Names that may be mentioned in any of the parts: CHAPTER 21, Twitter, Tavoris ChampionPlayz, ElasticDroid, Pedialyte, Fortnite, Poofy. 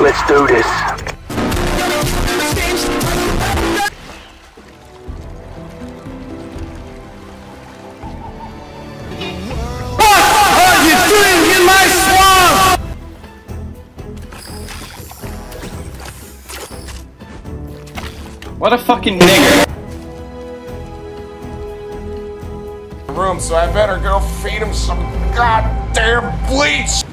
Let's do this. What are you doing in my swamp? What a fucking nigger. Room, so I better go feed him some goddamn bleach.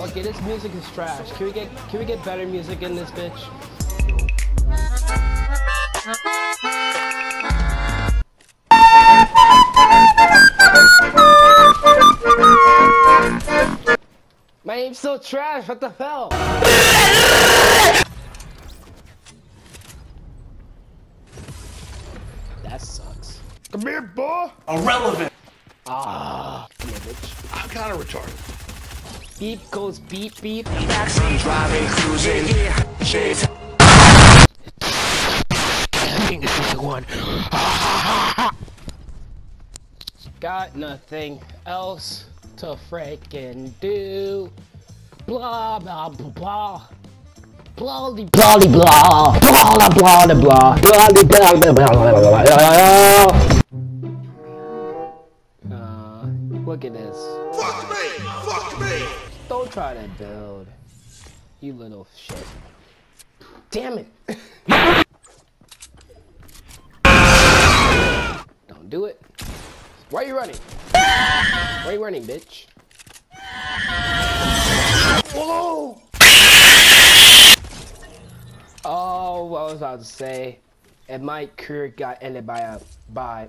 Okay, this music is trash. Can we get better music in this bitch? My name's so trash, what the hell? That sucks. Come here, boy! Irrelevant! Ah, yeah, bitch. I'm kinda retarded. Beep goes beep beep. Taxi driving, cruising. Yeah. Shit. I think this is the one. Got nothing else to freaking do. Blah blah blah blah. Blah blah blah blah. Blah blah blah blah. Blah blah blah blah. Look at this. Fuck me! Fuck me! Don't try to build, you little shit. Damn it! Don't do it. Why are you running? Why are you running, bitch? Whoa! Oh, what was I about to say? And my career got ended by a bot.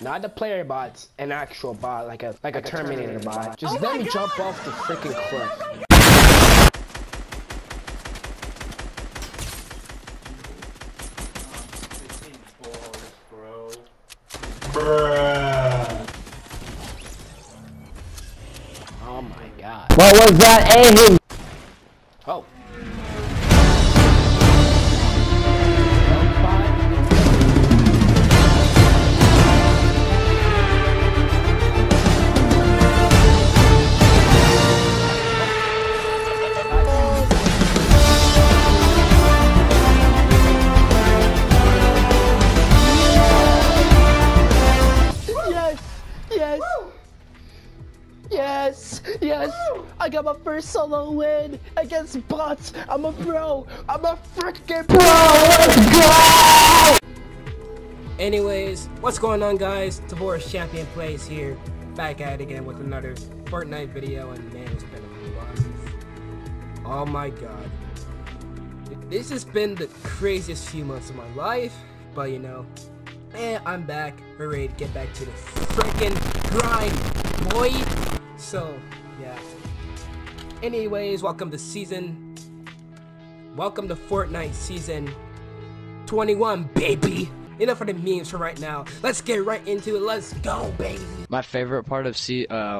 Not the player bots, an actual bot, like a Terminator bot. Just let me jump off the freaking cliff. Oh my god. What was that aiming? Oh. Yes, I got my first solo win against bots. I'm a pro. I'm a freaking pro. Let's go! Anyways, what's going on, guys? Tavoris ChampionPlayz here, back at it again with another Fortnite video, and man, it's been a while. Oh my god. This has been the craziest few months of my life, but you know, man, I'm back. We're ready to get back to the freaking grind, boy. So, yeah. Anyways, welcome to Fortnite season 21, baby. Enough of the memes for right now. Let's get right into it. Let's go, baby. My favorite part of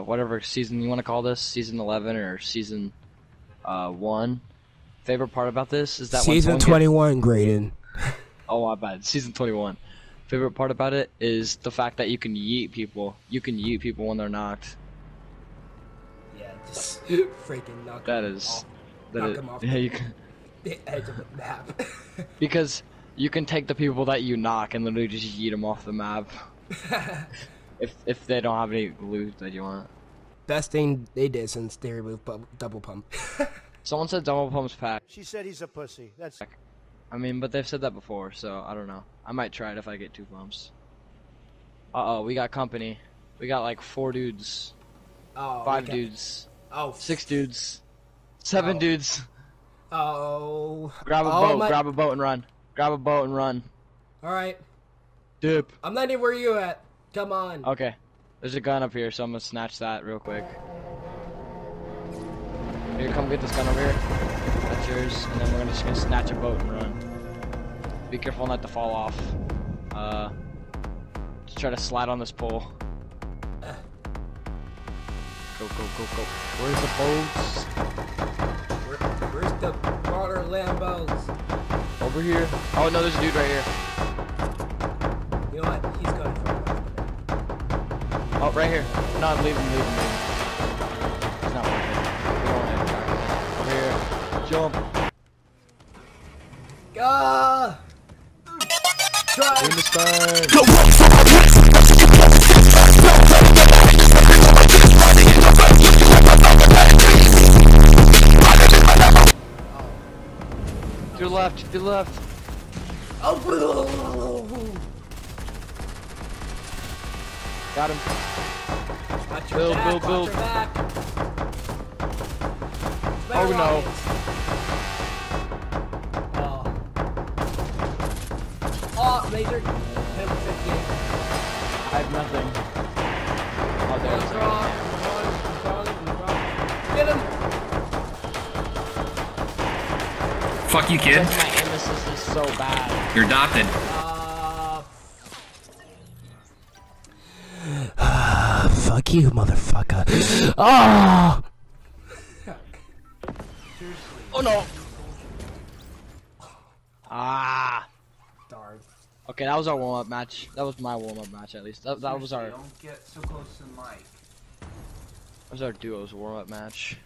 whatever season you want to call this, season 11 or season 1. Favorite part about this is that season 21, Graydon. Oh, my bad. Season 21. Favorite part about it is the fact that you can yeet people. You can yeet people when they're knocked. Yeah, just freaking knock them off. Yeah, you can. The edge of the map. Because you can take the people that you knock and literally just yeet them off the map. if they don't have any loot that you want. Best thing they did since they removed double pump. Someone said double pump's pack. She said he's a pussy. That's. I mean, but they've said that before, so I don't know. I might try it if I get 2 pumps. Uh oh, we got company. We got like 4 dudes, oh, 5 dudes, oh, 6 dudes, 7 dudes. Oh. Grab a boat. Grab a boat and run. Grab a boat and run. Alright. Dip. I'm not even where you at. Come on. Okay. There's a gun up here, so I'm gonna snatch that real quick. Here, come get this gun over here. That's yours. And then we're just gonna snatch a boat and run. Be careful not to fall off. Just try to slide on this pole. Go, go, go, go. Where's the boats? Where's the water Lambos? Over here. Oh no, there's a dude right here. You know what? He's going for it. Oh, right here. No, I'm leaving, leaving. It's not working. We don't want to. Over here. Jump. Go! Try. In the to your left, to your left. Oh, got him. Watch your back, build, build. Watch your back. Oh no. Oh, laser. I have nothing. Oh, there's wrong. Get him. Fuck you, kid. My emphasis is so bad. You're adopted. Fuck you, motherfucker. Oh! Oh no! Ah! Darn. Okay, that was our warm-up match. That was my warm-up match, at least. That was our. Don't get so close to the mic. That was our duo's warm-up match.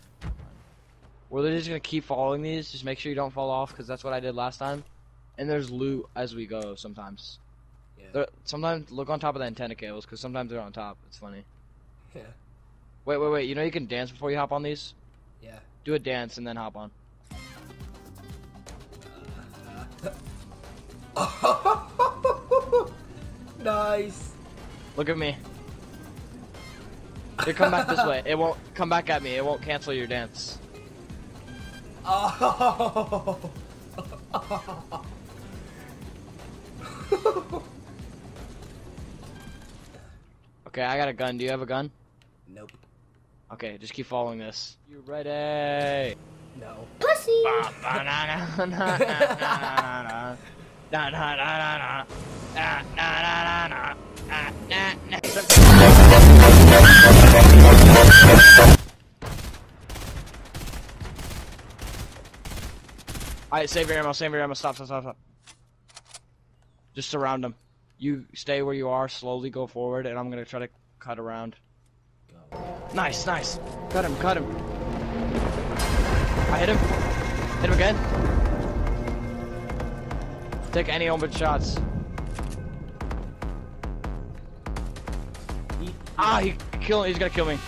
We're just gonna keep following these. Just make sure you don't fall off, because that's what I did last time. And there's loot as we go sometimes. Yeah. Sometimes look on top of the antenna cables, because sometimes they're on top. It's funny. Yeah. Wait, wait, wait. You know you can dance before you hop on these? Yeah. Do a dance and then hop on. Nice. Look at me. They come back this way. It won't come back at me. It won't cancel your dance. Oh. Okay, I got a gun. Do you have a gun? Nope. Okay, just keep following this. You ready? No. Pussy. Alright, save your ammo, stop. Just surround them. You stay where you are, slowly go forward, and I'm gonna try to cut around. Go. Nice, nice. Cut him, cut him. I hit him. Hit him again. Take any open shots. Ah, he's gonna kill me.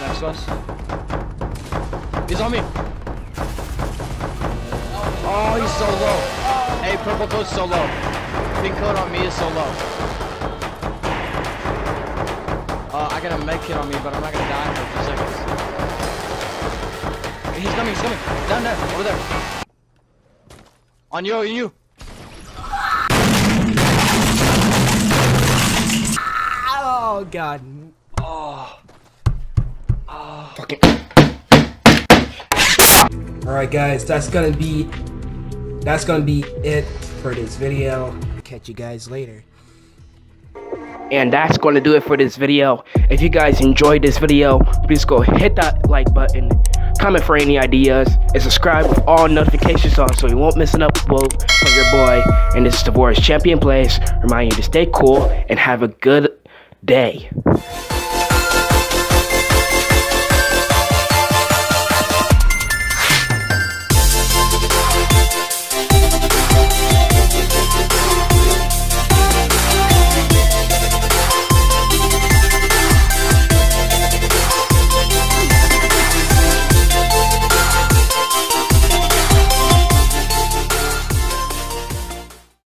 Next to us. He's on me. Oh, he's so low. Hey, purple code's so low. Pink code on me is so low. I got a med kit on me, but I'm not gonna die for 2 seconds. He's coming, down there, over there. On you, Oh god. Oh. Oh. Fucking. Alright guys, that's gonna be it for this video. Catch you guys later. And that's gonna do it for this video. If you guys enjoyed this video, please go hit that like button, comment for any ideas, and subscribe with all notifications on so you won't miss an upload from your boy. And this is Tavoris ChampionPlayz, reminding you to stay cool and have a good day.